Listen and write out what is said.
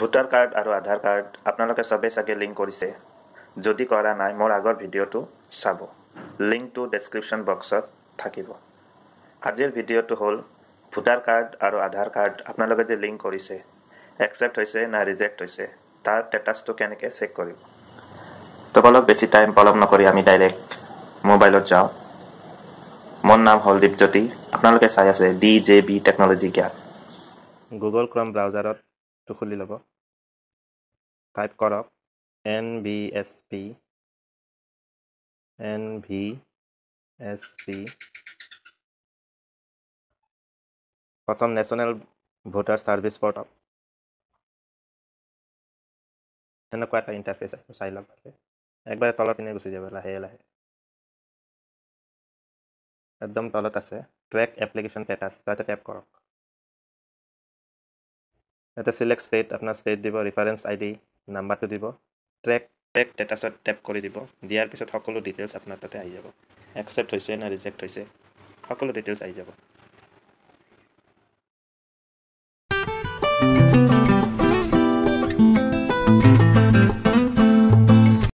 voter card আর Aadhaar card আপোনালোকে সবে সাগে লিংক কৰিছে যদি কৰা নাই মোৰ আগৰ ভিডিওটো চাব লিংকটো ডেসক্ৰিপচন বক্সত থাকিব আজিৰ ভিডিওটো হল ভোটার কার্ড আৰু আধাৰ কাৰ্ড আপোনালোকে যে লিংক কৰিছে একসেপ্ট হৈছে না ৰিজেক্ট হৈছে তাৰ স্ট্যাটাসটো কেনেকৈ চেক কৰিব তো বলক বেছি টাইম পলম নকৰি আমি ডাইৰেক্ট মোবাইলত যাও মোৰ নাম হল দীপজ্যোতি আপোনালোকে চাই আছে DJB টেকনলজি জ্ঞান গুগল ক্রোম ব্রাউজারত to খুলি লব টাইপ কৰক NVSP প্রথম ন্যাশনাল ভোটার সার্ভিস পোর্টাল এনেকুৱা এটা ইন্টারফেস আছে চাই লওক একবাৰ তলত পিনে গুচি যাব লাহে লাহে একদম তলত আছে ট্র্যাক অ্যাপ্লিকেশন স্ট্যাটাস তাতে ট্যাপ কৰক এটা সিলেক্ট স্টেট আপনার স্টেট দিব রেফারেন্স আইডি নাম্বারটো দিব ট্র্যাক স্ট্যাটাসত ট্যাপ কৰি দিব দিয়াৰ পিছত সকলো ডিটেইলস আপনার তাতে আহি যাব একসেপ্ট হৈছে না ৰিজেক্ট হৈছে সকলো ডিটেইলস আহি যাব